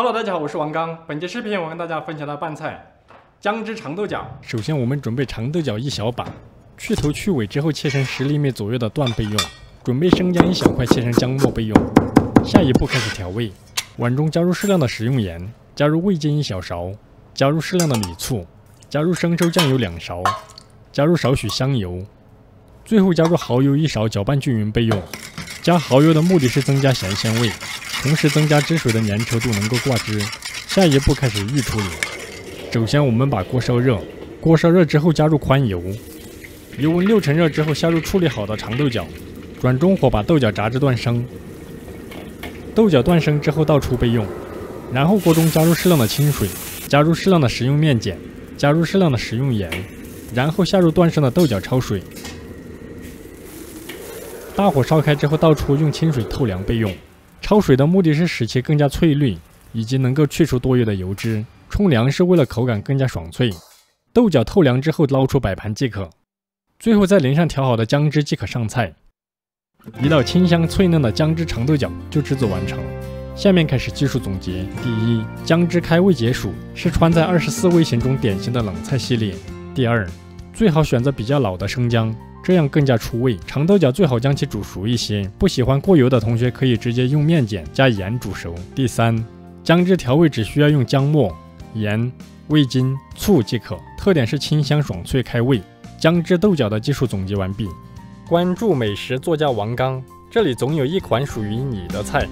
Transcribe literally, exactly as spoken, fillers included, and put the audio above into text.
Hello， 大家好，我是王刚。本节视频我跟大家分享到拌菜姜汁长豆角。首先，我们准备长豆角一小把，去头去尾之后切成十厘米左右的段备用。准备生姜一小块，切成姜末备用。下一步开始调味，碗中加入适量的食用盐，加入味精一小勺，加入适量的米醋，加入生抽酱油两勺，加入少许香油，最后加入蚝油一勺，搅拌均匀备用。 加蚝油的目的是增加咸鲜味，同时增加汁水的粘稠度，能够挂汁。下一步开始预处理。首先，我们把锅烧热，锅烧热之后加入宽油，油温六成热之后下入处理好的长豆角，转中火把豆角炸至断生。豆角断生之后倒出备用。然后锅中加入适量的清水，加入适量的食用面碱，加入适量的食用盐，然后下入断生的豆角焯水。 大火烧开之后，倒出用清水透凉备用。焯水的目的是使其更加翠绿，以及能够去除多余的油脂。冲凉是为了口感更加爽脆。豆角透凉之后捞出摆盘即可。最后再淋上调好的姜汁即可上菜。一道清香脆嫩的姜汁长豆角就制作完成。下面开始技术总结：第一，姜汁开胃解暑，是川菜二十四味型中典型的冷菜系列。第二，最好选择比较老的生姜。 这样更加出味。长豆角最好将其煮熟一些，不喜欢过油的同学可以直接用面碱加盐煮熟。第三，姜汁调味只需要用姜末、盐、味精、醋即可，特点是清香爽脆开胃。姜汁豆角的技术总结完毕。关注美食作家王刚，这里总有一款属于你的菜。